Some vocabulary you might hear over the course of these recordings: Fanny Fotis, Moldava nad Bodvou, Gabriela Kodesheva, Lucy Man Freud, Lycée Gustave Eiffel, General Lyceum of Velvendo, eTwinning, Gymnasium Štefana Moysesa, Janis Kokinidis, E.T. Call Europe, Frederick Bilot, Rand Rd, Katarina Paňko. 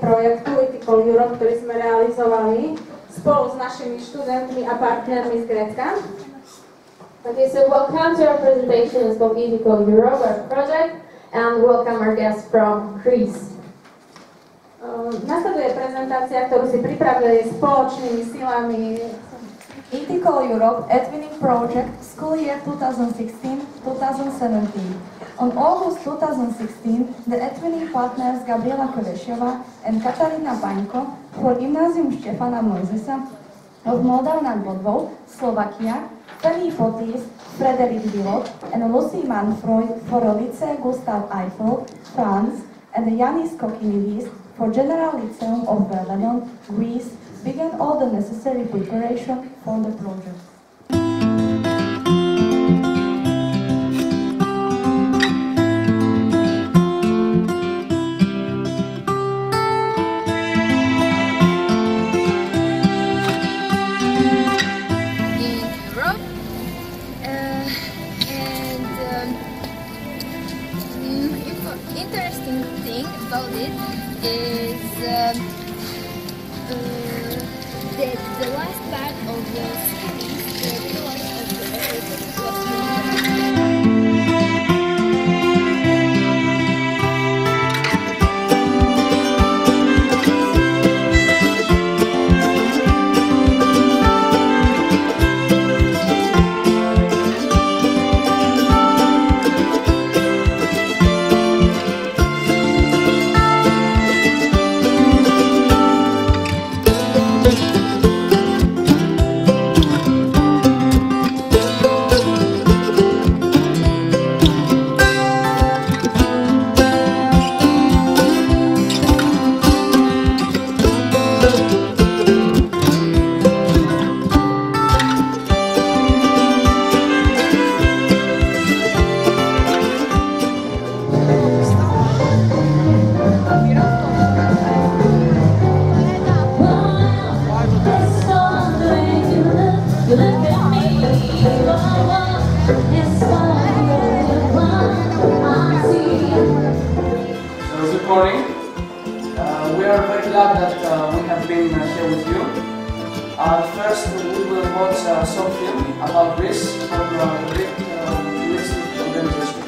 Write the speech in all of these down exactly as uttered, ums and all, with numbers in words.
Projektu E T Call Europe, ktorý sme realizovali spolu s našimi študentmi a partnermi z Grécka. Okay, so welcome to our presentations of E T Call Europe, our project, and welcome our guests from Greece. Uh, nasleduje prezentácia, ktorú si pripravili spoločnými silami E T Call Europe eTwinning Project, School Year twenty sixteen to twenty seventeen. On August two thousand sixteen, the eTwinning partners Gabriela Kodesheva and Katarina Paňko for Gymnasium Štefana Moysesa of Moldava nad Bodvou, Slovakia, Fanny Fotis, Frederick Bilot, and Lucy Man Freud for Lycée Gustave Eiffel, France, and Janis Kokinidis for General Lyceum of Velvendo, Greece, began all the necessary preparation for the project. recording. Uh, we are very glad that uh, we have been uh, here with you. Uh, first, we will watch uh, some film about Greece from uh, Greek tourism uh, organization.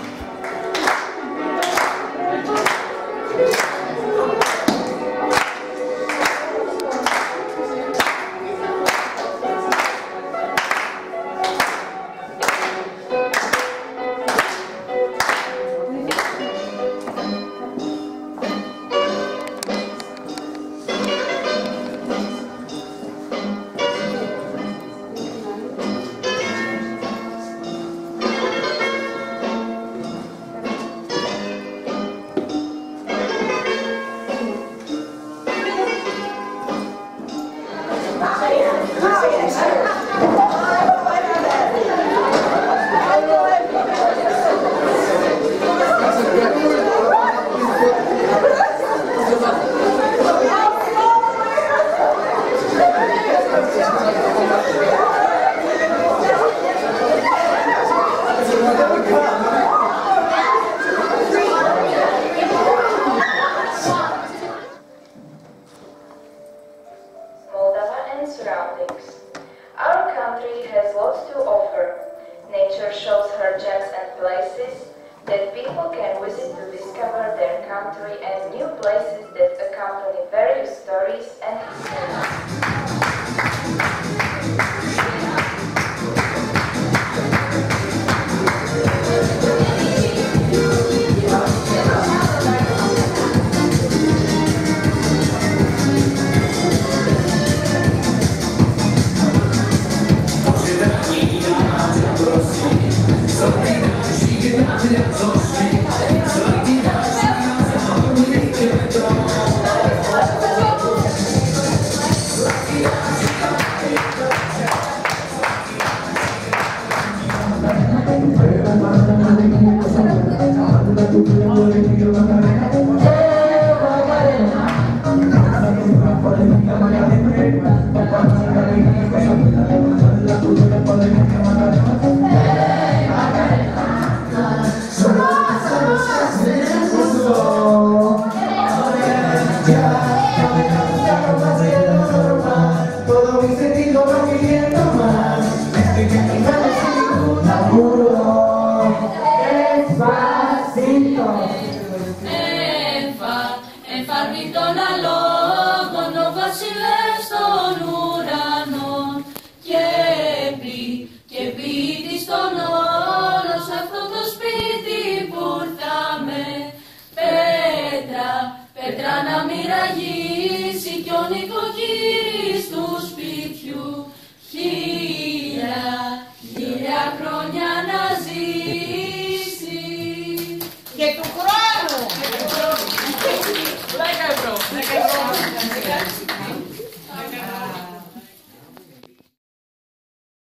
Και του χρόνου